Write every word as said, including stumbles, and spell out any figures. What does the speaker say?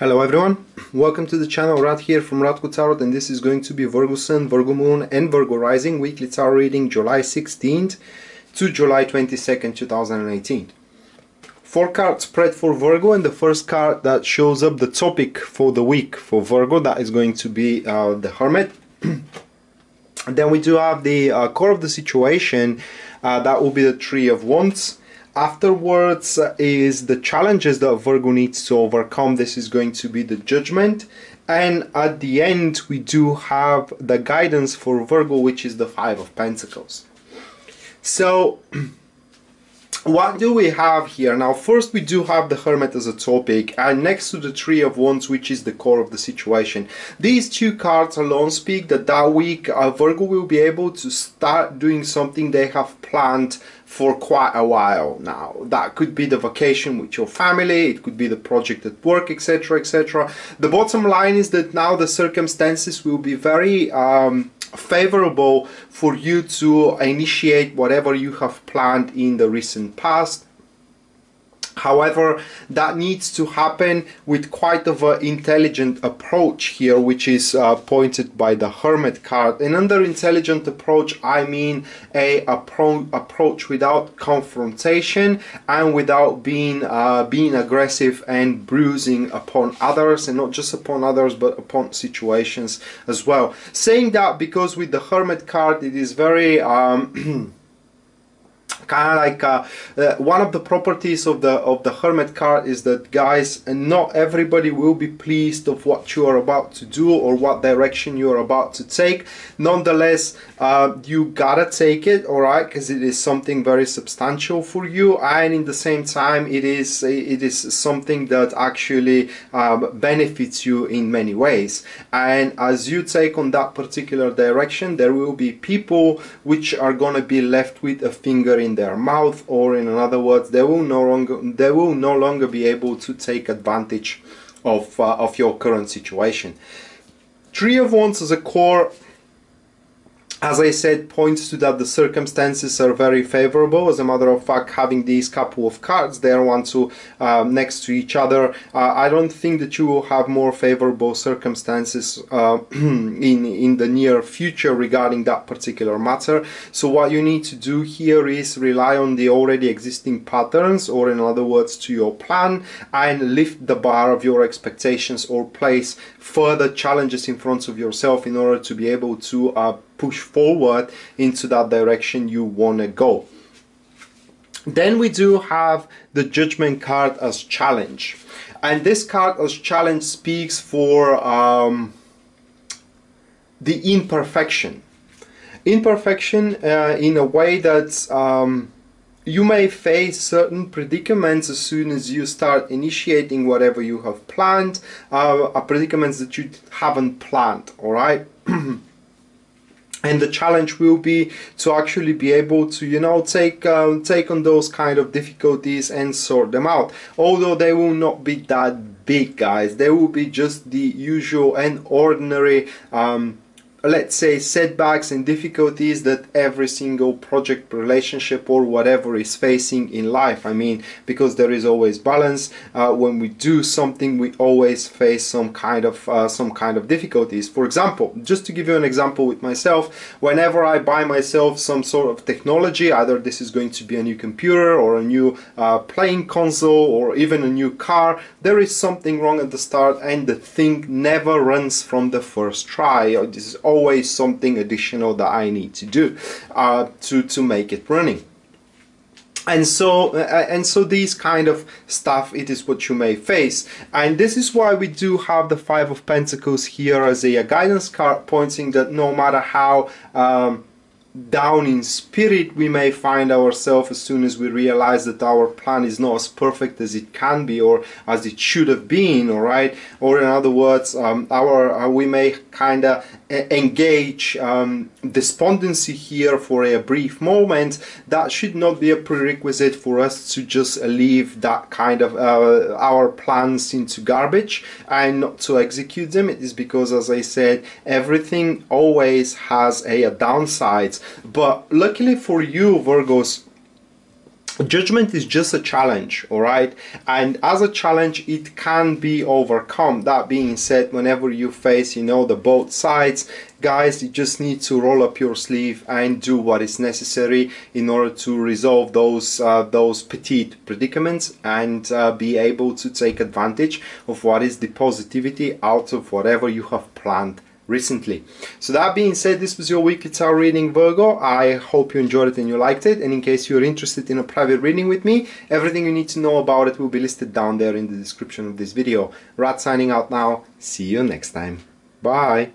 Hello everyone, welcome to the channel. Rad here from Radko Tarot, and this is going to be Virgo Sun, Virgo Moon and Virgo Rising weekly tarot reading July sixteenth to July twenty-second two thousand eighteen. Four card spread for Virgo, and the first card that shows up the topic for the week for Virgo, that is going to be uh, the Hermit. Then we do have the uh, core of the situation, uh, that will be the Three of Wands. Afterwards is the challenges that Virgo needs to overcome. This is going to be the Judgment, and at the end we do have the guidance for Virgo, which is the Five of Pentacles. So what do we have here? Now first we do have the Hermit as a topic, and next to the Three of Wands, which is the core of the situation. These two cards alone speak that that week uh, Virgo will be able to start doing something they have planned for quite a while now. That could be the vacation with your family, it could be the project at work, etc, et cetera. The bottom line is that now the circumstances will be very um, favorable for you to initiate whatever you have planned in the recent past. However, that needs to happen with quite of an intelligent approach here, which is uh, pointed by the Hermit card. And under intelligent approach, I mean a appro approach without confrontation and without being uh, being aggressive and bruising upon others, and not just upon others, but upon situations as well. Saying that because with the Hermit card, it is very um, kind of like uh, uh, one of the properties of the of the Hermit card is that, guys, not everybody will be pleased of what you are about to do or what direction you are about to take. Nonetheless, uh, you gotta take it, all right, because it is something very substantial for you, and in the same time, it is it is something that actually um, benefits you in many ways. And as you take on that particular direction, there will be people which are gonna be left with a finger in their mouth, or in other words, they will no longer they will no longer be able to take advantage of uh, of your current situation. Three of Wands as a core, as I said, points to that the circumstances are very favorable. As a matter of fact, having these couple of cards there, one to uh, next to each other, uh, I don't think that you will have more favorable circumstances uh, in in the near future regarding that particular matter. So what you need to do here is rely on the already existing patterns, or in other words, to your plan, and lift the bar of your expectations, or place further challenges in front of yourself in order to be able to Uh, push forward into that direction you want to go. Then we do have the Judgment card as challenge, and this card as challenge speaks for um, the imperfection imperfection uh, in a way that's um, you may face certain predicaments as soon as you start initiating whatever you have planned, uh, predicaments that you haven't planned, all right. And the challenge will be to actually be able to, you know, take um, take on those kind of difficulties and sort them out. Although they will not be that big, guys. They will be just the usual and ordinary, um, let's say, setbacks and difficulties that every single project, relationship or whatever is facing in life. I mean, because there is always balance. Uh, when we do something, we always face some kind of uh, some kind of difficulties. For example, just to give you an example with myself, whenever I buy myself some sort of technology, either this is going to be a new computer or a new uh, playing console or even a new car, there is something wrong at the start, and the thing never runs from the first try. This is always something additional that I need to do uh, to to make it running. And so uh, and so these kind of stuff, it is what you may face, and this is why we do have the Five of Pentacles here as a, a guidance card, pointing that no matter how um, down in spirit we may find ourselves, as soon as we realize that our plan is not as perfect as it can be or as it should have been, all right, or in other words, um, our uh, we may kind of engage um, despondency here for a brief moment. That should not be a prerequisite for us to just leave that kind of uh, our plans into garbage and not to execute them. It is because, as I said, everything always has a, a downside. But luckily for you, Virgos, Judgment is just a challenge, all right? And as a challenge, it can be overcome. That being said, whenever you face, you know, the both sides, guys, you just need to roll up your sleeve and do what is necessary in order to resolve those uh, those petite predicaments and uh, be able to take advantage of what is the positivity out of whatever you have planned recently. So that being said, this was your weekly tarot reading, Virgo. I hope you enjoyed it and you liked it, and in case you're interested in a private reading with me, everything you need to know about it will be listed down there in the description of this video. Rad signing out now. See you next time. Bye.